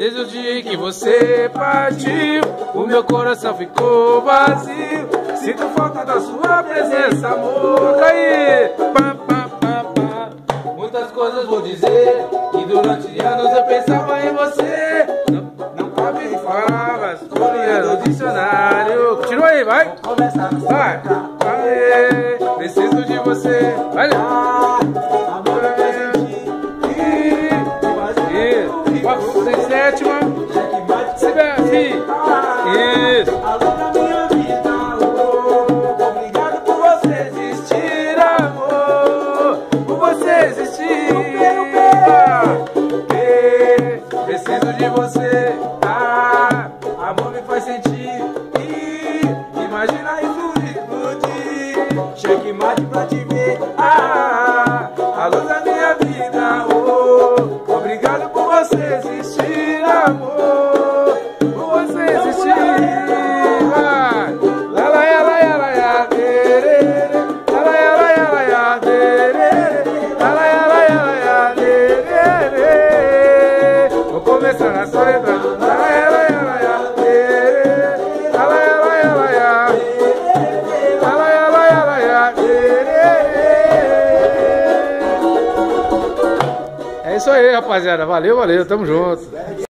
Desde o dia em que você partiu, o meu coração ficou vazio. Sinto falta da sua presença, amor. Daí, pá, pá, pá, pá. Muitas coisas vou dizer, que durante anos eu pensava em você. Não cabe em palavras, tô lendo o dicionário. Continua aí, vai. Vai. Aê, preciso de você. Vai. Sétima, se bem aqui. Isso. Alô da minha vida, alô. Obrigado por você existir, amor. Por você existir. Preciso de você. Ah, amor me faz sentir. Imagina isso explodir. Checkmate pra te ver. Ah, alô da minha vida, oh. Obrigado por você existir. É isso aí, rapaziada. Valeu, valeu. Tamo junto.